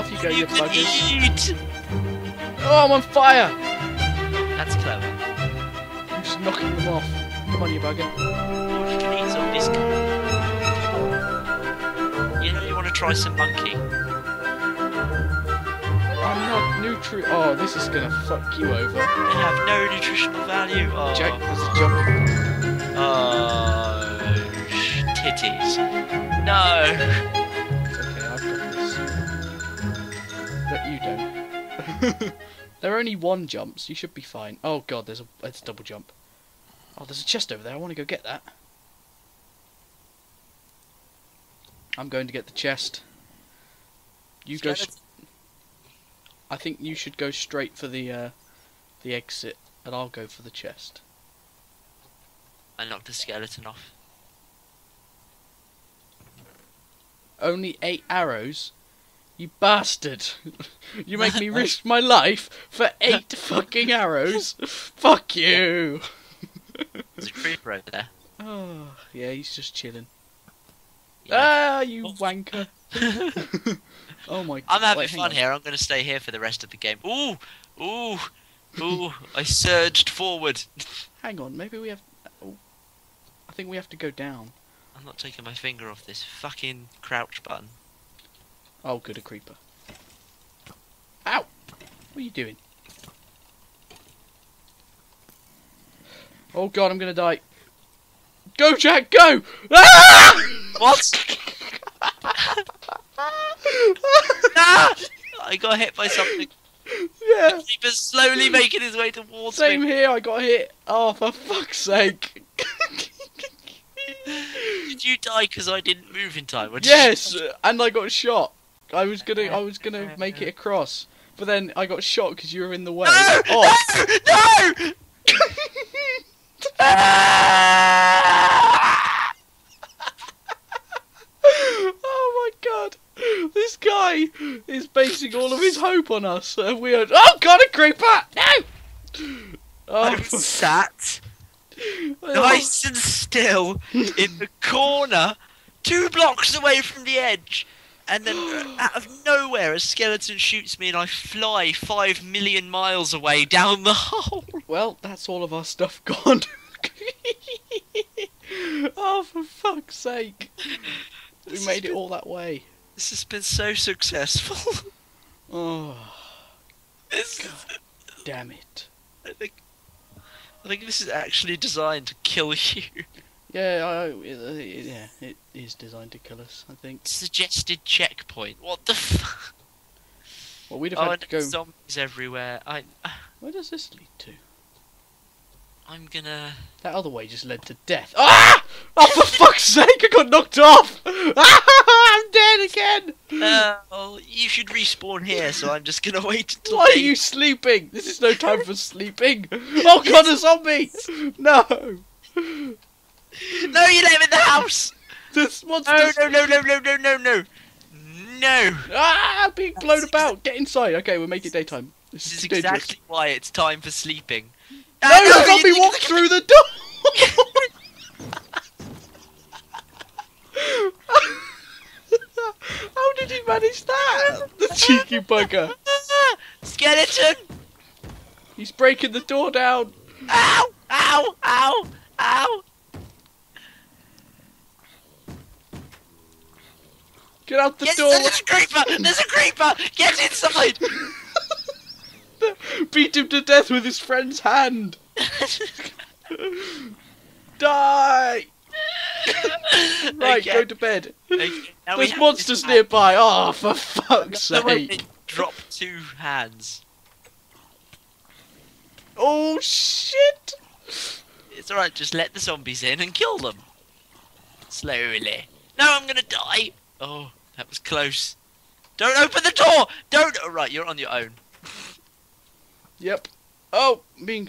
off you go, you buggers. Eat. Oh, I'm on fire! That's clever. I'm just knocking them off. Come on, you bugger. Oh, you can eat zombies. You know you want to try some monkey. I'm not oh, this is gonna fuck you over. They have no nutritional value. Oh. Jack was a jump. Oh, titties. No. It's okay, I've got this. But you don't. There are only one jumps. You should be fine. Oh god, there's a double jump. Oh, there's a chest over there. I want to go get that. I'm going to get the chest. You go. I think you should go straight for the exit, and I'll go for the chest. I knocked the skeleton off. Only 8 arrows? You bastard! You make me risk my life for 8 fucking arrows! Fuck you! There's a creeper over there. Oh, yeah, he's just chilling. Yeah. Ah, you wanker! Oh my god. I'm having fun here. I'm going to stay here for the rest of the game. Ooh! Ooh! Ooh! I surged forward. Hang on, maybe we have... Oh. I think we have to go down. I'm not taking my finger off this fucking crouch button. Oh, good, a creeper. Ow! What are you doing? Oh god, I'm going to die. Go, Jack, go! Ah! What? Ah! I got hit by something. Yeah. The creeper's slowly making his way towards me. Same here, I got hit. Oh, for fuck's sake. Did you die because I didn't move in time? Yes, and I got shot. I was gonna make it across, but then I got shot because you were in the way. No! Oh. No! No! Ah! Oh my god. This guy is basing all of his hope on us, and we are. Oh god, a creeper! No! Oh. I was sat nice and still in the corner, 2 blocks away from the edge, and then out of nowhere a skeleton shoots me, and I fly 5 million miles away down the hole. Well, that's all of our stuff gone. Oh, for fuck's sake! We made it all that way. This has been so successful. Oh, this damn it! I think this is actually designed to kill you. Yeah, yeah, it is designed to kill us. I think. Suggested checkpoint. What the? Well, we'd have had to go. Zombies everywhere. Where does this lead to? I'm gonna. That other way just led to death. Ah! Oh, for fuck's sake! I got knocked off. I'm dead again. Well, you should respawn here, so I'm just gonna wait until. Why are you sleeping? This is no time for sleeping. Oh god, a zombie! No. No, you live in the house. This monster. Oh, no. No. Ah! Being blown about. Get inside. Okay, we'll make it daytime. This is exactly why it's time for sleeping. No, the zombie walked through the door. How did you manage that? The cheeky bugger. Skeleton! He's breaking the door down. Ow! Ow! Ow! Ow! Get out the door! There's a creeper! There's a creeper! Get inside! Beat him to death with his friend's hand. Die! Right, okay. Go to bed. Okay. There's monsters nearby. Oh, for fuck's sake! Drop 2 hands. Oh shit! It's all right. Just let the zombies in and kill them slowly. No, I'm gonna die. Oh, that was close. Don't open the door. Don't. All right, you're on your own. Yep. Oh, being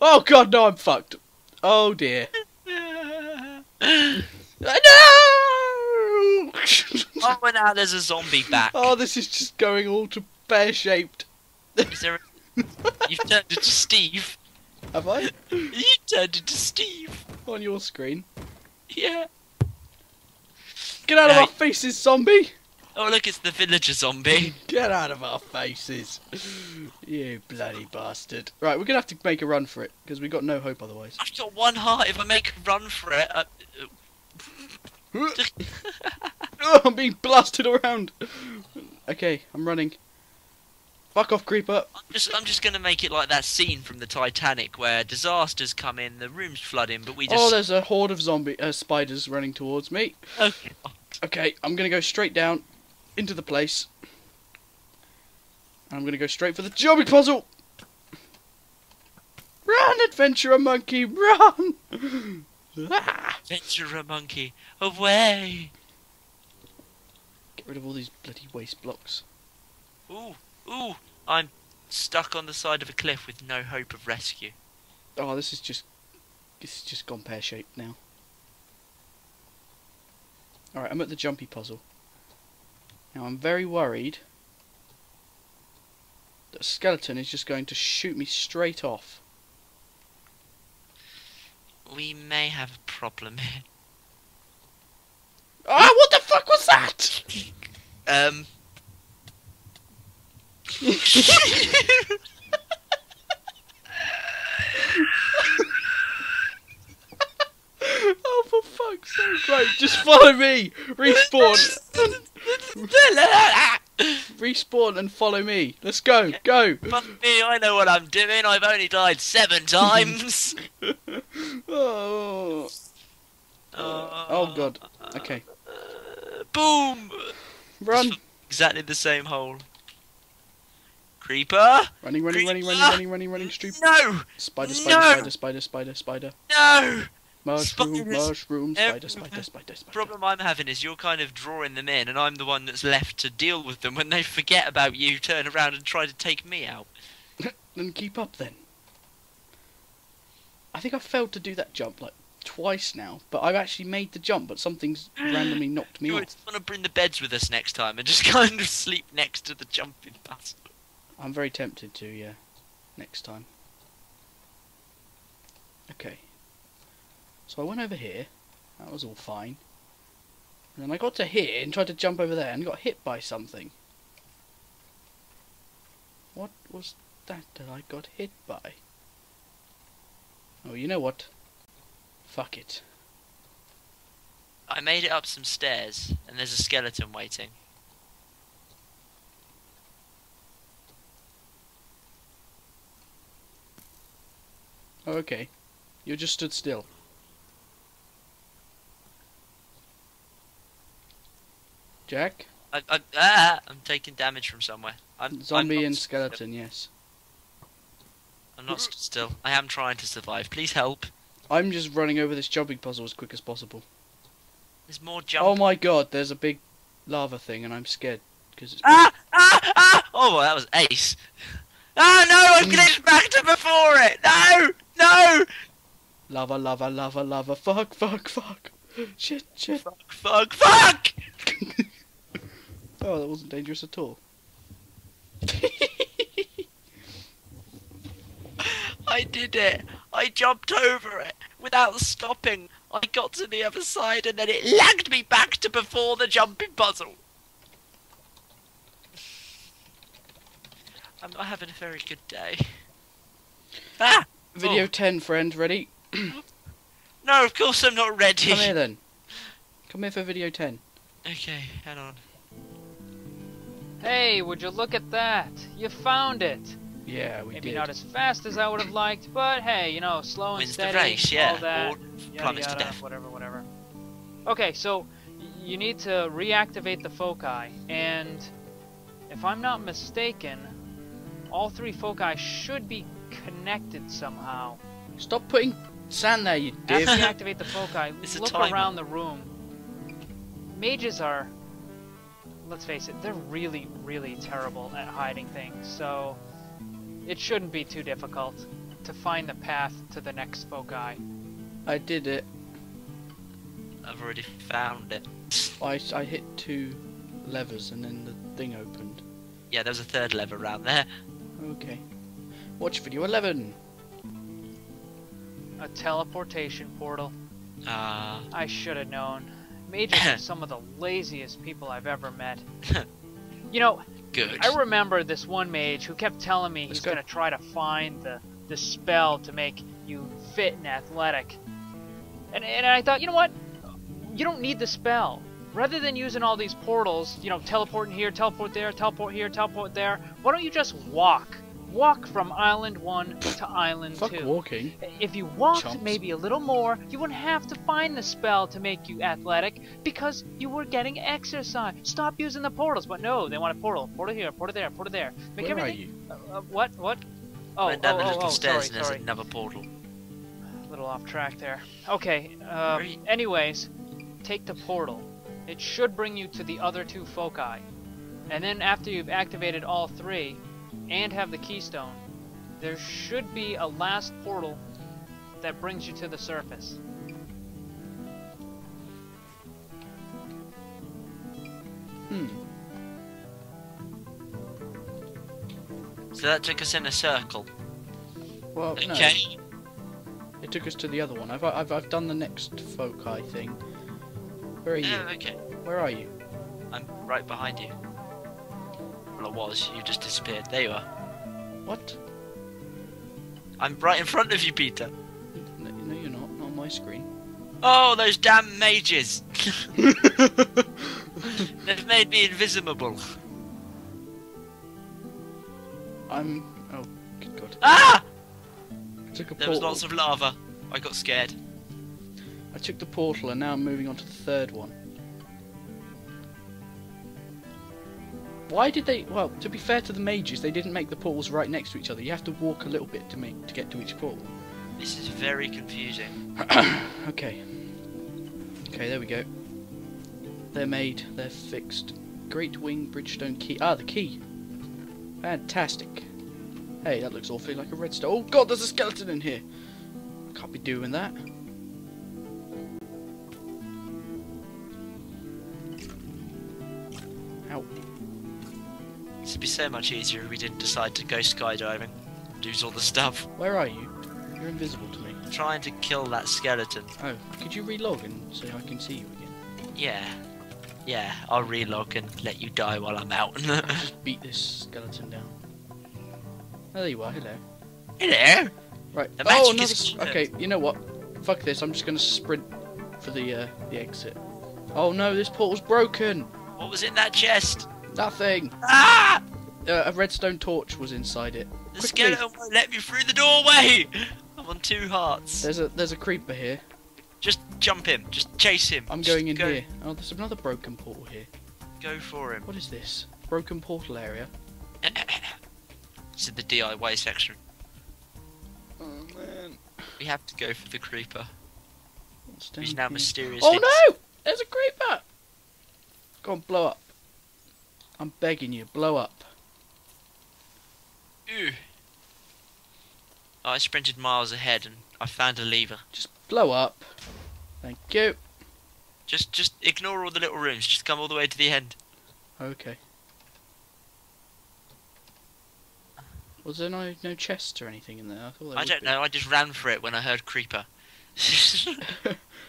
oh god, no, I'm fucked. Oh dear. No! Oh, and now there's a zombie back. Oh, this is just going all to pear-shaped. Is there? You've turned into Steve. Have I? You turned into Steve on your screen. Yeah. Get out of our faces, zombie! Oh, look, it's the villager zombie. Get out of our faces, you bloody bastard. Right, we're going to have to make a run for it, because we've got no hope otherwise. I've got one heart. If I make a run for it... Oh, I'm being blasted around. Okay, I'm running. Fuck off, creeper. I'm just going to make it like that scene from the Titanic where disasters come in, the room's flooding, but we just... Oh, there's a horde of spiders running towards me. Okay, I'm going to go straight down into the place. I'm going to go straight for the zombie puzzle. Run, adventurer monkey, run. Adventurer monkey, away. Get rid of all these bloody waste blocks. Ooh, I'm stuck on the side of a cliff with no hope of rescue. Oh, this is just gone pear-shaped now. Alright, I'm at the jumpy puzzle. Now, I'm very worried that a skeleton is just going to shoot me straight off. We may have a problem here. Ah, what the fuck was that? Oh, for fuck's sake. Right, just follow me. Respawn. Respawn and follow me. Let's go. Go. Fuck me, I know what I'm doing. I've only died 7 times. Oh, God. Okay. Boom. Run. Exactly the same hole. Creeper! Running, streeper. No! Spider. No! Mushroom, spider. The problem I'm having is you're kind of drawing them in, and I'm the one that's left to deal with them. When they forget about you, turn around and try to take me out. Then keep up, then. I think I failed to do that jump, like, twice now, but I've actually made the jump, but something's randomly knocked me off. You want to bring the beds with us next time, and just kind of sleep next to the jumping puzzle. I'm very tempted to, yeah. Next time. Okay. So I went over here. That was all fine. And then I got to here and tried to jump over there and got hit by something. What was that I got hit by? Oh, you know what? Fuck it. I made it up some stairs and there's a skeleton waiting. Oh, okay. You just stood still. Jack? I'm taking damage from somewhere. Zombie and skeleton, yes. I'm not still. I am trying to survive. Please help. I'm just running over this jumping puzzle as quick as possible. There's more jumping. Oh my God, there's a big lava thing and I'm scared. Because it's Oh, well, that was ace. Oh no, I've glitched back to before it! No! No! Lava, fuck. Shit. Fuck! Oh, that wasn't dangerous at all. I did it. I jumped over it without stopping. I got to the other side and then it lagged me back to before the jumping puzzle. I'm not having a very good day. Ah! Video 10, friend. Ready? No, of course I'm not ready. Come here, then. Come here for video 10. Okay, hang on. Hey, would you look at that? You found it. Yeah, we did. Maybe not as fast as I would have liked, but hey, you know, slow and steady. Wins the race, yeah. All that, or plummets to death. Whatever. Okay, so you need to reactivate the foci, and if I'm not mistaken, all 3 foci should be connected somehow. Stop putting sand there, you div. After you activate the foci, look around the room. Mages are, let's face it, they're really, really terrible at hiding things, so it shouldn't be too difficult to find the path to the next foci. I did it. I've already found it. I hit 2 levers and then the thing opened. Yeah, there's a 3rd lever around there. Okay. Watch video 11. A teleportation portal. I should have known. Majors are some of the laziest people I've ever met. You know, good. I remember this one mage who kept telling me he's going to try to find the spell to make you fit and athletic. And I thought, you know what? You don't need the spell. Rather than using all these portals, you know, teleporting here, teleport there, teleport here, teleport there, why don't you just walk? Walk from Island 1 to Island 2. Fuck walking. If you walked maybe a little more, you wouldn't have to find the spell to make you athletic because you were getting exercise. Stop using the portals. But no, they want a portal. Portal here, portal there, portal there. Make Where everything... are you? What? Oh, went down the little stairs and there's another portal. A little off track there. Okay, anyways, take the portal. It should bring you to the other two foci. And then after you've activated all three, and have the keystone, there should be a last portal that brings you to the surface. Hmm. So that took us in a circle. Well, okay. No. It took us to the other one. I've done the next foci thing. Where are you? Okay. Where are you? I'm right behind you. Well, it was. You just disappeared. There you are. What? I'm right in front of you, Peter. No, you're not. Not on my screen. Oh, those damn mages! They've made me invisible. I'm... Oh, good God. Ah! I took a portal. There was lots of lava. I got scared. I took the portal and now I'm moving on to the third one. Why did they... Well, to be fair to the mages, they didn't make the portals right next to each other. You have to walk a little bit to get to each portal. This is very confusing. Okay. Okay, there we go. They're made. They're fixed. Great Wing Bridgestone Key. Ah, the key. Fantastic. Hey, that looks awfully like a redstone. Oh God, there's a skeleton in here. I can't be doing that. Ow. This would be so much easier if we didn't decide to go skydiving and do all the stuff. Where are you? You're invisible to me. I'm trying to kill that skeleton. Oh, could you relog and so I can see you again? Yeah, I'll relog and let you die while I'm out. Just beat this skeleton down. Oh, there you are, hello. Hello! Right, oh, another... Okay, you know what? Fuck this, I'm just gonna sprint for the exit. Oh no, this portal's broken! What was in that chest? Nothing! Ah! A redstone torch was inside it. The skeleton won't let me through the doorway! I'm on 2 hearts. There's a creeper here. Just jump him. Just chase him. I'm going in here. Oh, there's another broken portal here. Go for him. What is this? Broken portal area. It's in the DIY section. Oh man. We have to go for the creeper. He's now mysteriously... Oh no! There's a creeper! Go on, blow up. I'm begging you, blow up. Ew. Oh, I sprinted miles ahead and I found a lever. Just blow up. Thank you. Just ignore all the little rooms. Just come all the way to the end. Okay. Was there no chest or anything in there? I thought there would be. I don't know. I just ran for it when I heard creeper.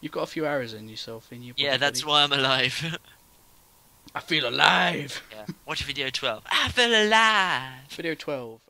You've got a few arrows in yourself, in your body. Yeah, that's why I'm alive. I feel alive! Yeah. Watch video 12. I feel alive! Video 12.